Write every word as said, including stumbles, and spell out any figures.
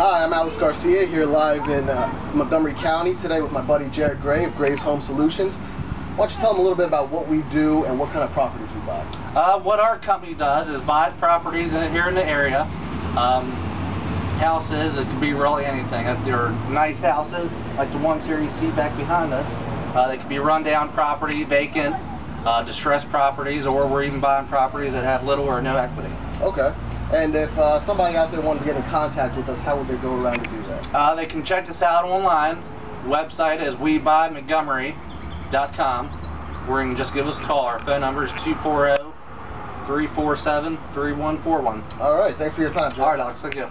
Hi, I'm Alex Garcia here live in uh, Montgomery County today with my buddy Jared Gray of Gray's Home Solutions. Why don't you tell them a little bit about what we do and what kind of properties we buy? Uh, what our company does is buy properties in, here in the area. Um, houses, it can be really anything. If they're nice houses, like the ones here you see back behind us, uh, they can be rundown property, vacant, uh, distressed properties, or we're even buying properties that have little or no equity. Okay. And if uh, somebody out there wanted to get in contact with us, how would they go around to do that? Uh, they can check us out online. Website is we buy montgomery dot com, where you can just give us a call. Our phone number is two four zero, three four seven, three one four one. All right, thanks for your time, Joe. All right, Alex, thank you.